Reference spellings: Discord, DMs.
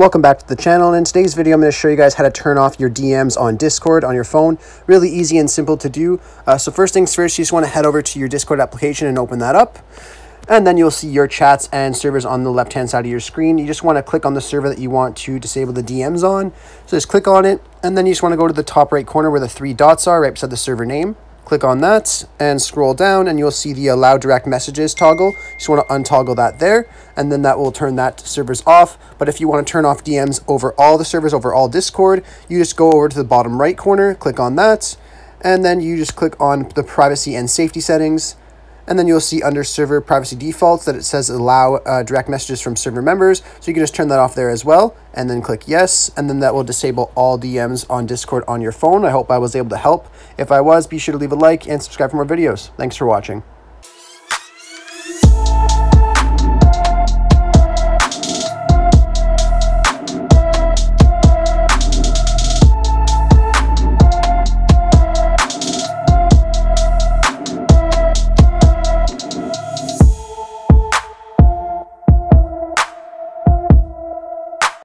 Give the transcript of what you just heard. Welcome back to the channel, and in today's video I'm going to show you guys how to turn off your DMs on Discord on your phone. Really easy and simple to do. So first things first, you just want to head over to your Discord application and open that up. And then you'll see your chats and servers on the left-hand side of your screen. You just want to click on the server that you want to disable the DMs on. So just click on it, and then you just want to go to the top right corner where the three dots are right beside the server name. Click on that and scroll down, and you'll see the allow direct messages toggle. You just want to untoggle that there, and then that will turn that servers off. But if you want to turn off DMs over all the servers, over all Discord, you just go over to the bottom right corner, click on that, and then you just click on the privacy and safety settings. And then you'll see under server privacy defaults that it says allow direct messages from server members. So you can just turn that off there as well, and then click yes. And then that will disable all DMs on Discord on your phone. I hope I was able to help. If I was, be sure to leave a like and subscribe for more videos. Thanks for watching.